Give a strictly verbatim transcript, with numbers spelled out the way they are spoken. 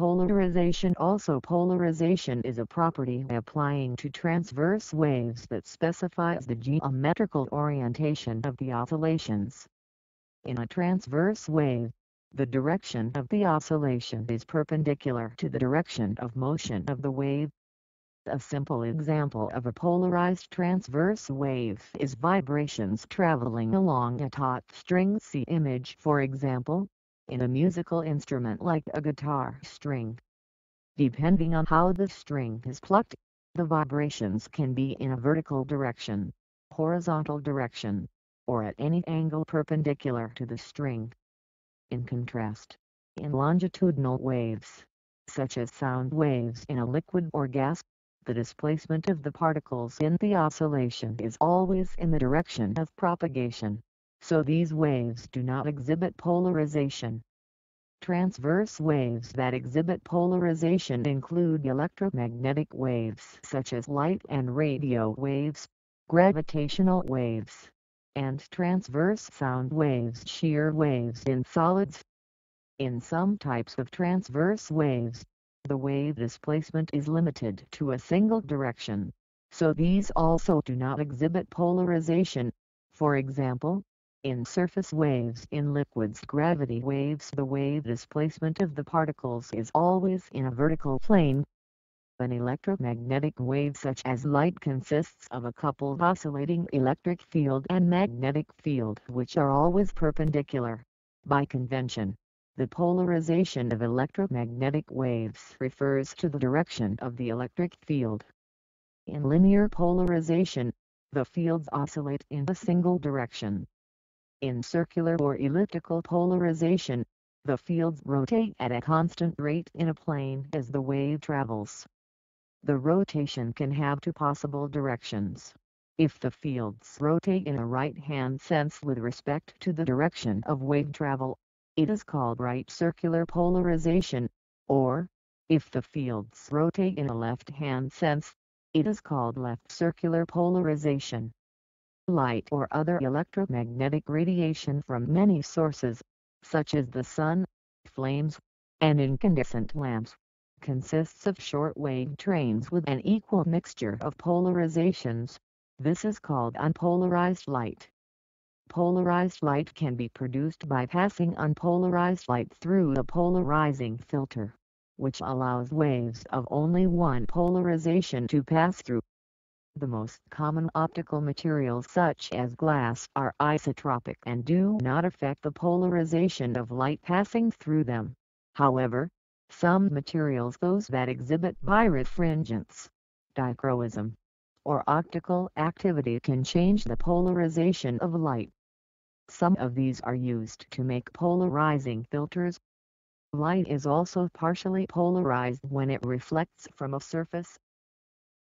polarization. Also, polarization is a property applying to transverse waves that specifies the geometrical orientation of the oscillations. In a transverse wave, the direction of the oscillation is perpendicular to the direction of motion of the wave. A simple example of a polarized transverse wave is vibrations traveling along a taut string. See image for example, in a musical instrument like a guitar string. Depending on how the string is plucked, the vibrations can be in a vertical direction, horizontal direction, or at any angle perpendicular to the string. In contrast, in longitudinal waves, such as sound waves in a liquid or gas, the displacement of the particles in the oscillation is always in the direction of propagation, so these waves do not exhibit polarization. Transverse waves that exhibit polarization include electromagnetic waves such as light and radio waves, gravitational waves, and transverse sound waves, shear waves in solids. In some types of transverse waves, the wave displacement is limited to a single direction, so these also do not exhibit polarization. For example, in surface waves in liquids, gravity waves, the wave displacement of the particles is always in a vertical plane. An electromagnetic wave such as light consists of a coupled oscillating electric field and magnetic field, which are always perpendicular. By convention, the polarization of electromagnetic waves refers to the direction of the electric field. In linear polarization, the fields oscillate in a single direction. In circular or elliptical polarization, the fields rotate at a constant rate in a plane as the wave travels. The rotation can have two possible directions. If the fields rotate in a right-hand sense with respect to the direction of wave travel, it is called right circular polarization, or, if the fields rotate in a left-hand sense, it is called left circular polarization. Light or other electromagnetic radiation from many sources, such as the sun, flames, and incandescent lamps, consists of shortwave trains with an equal mixture of polarizations. This is called unpolarized light. Polarized light can be produced by passing unpolarized light through a polarizing filter, which allows waves of only one polarization to pass through. The most common optical materials such as glass are isotropic and do not affect the polarization of light passing through them. However, some materials, those that exhibit birefringence, dichroism, or optical activity, can change the polarization of light. Some of these are used to make polarizing filters. Light is also partially polarized when it reflects from a surface,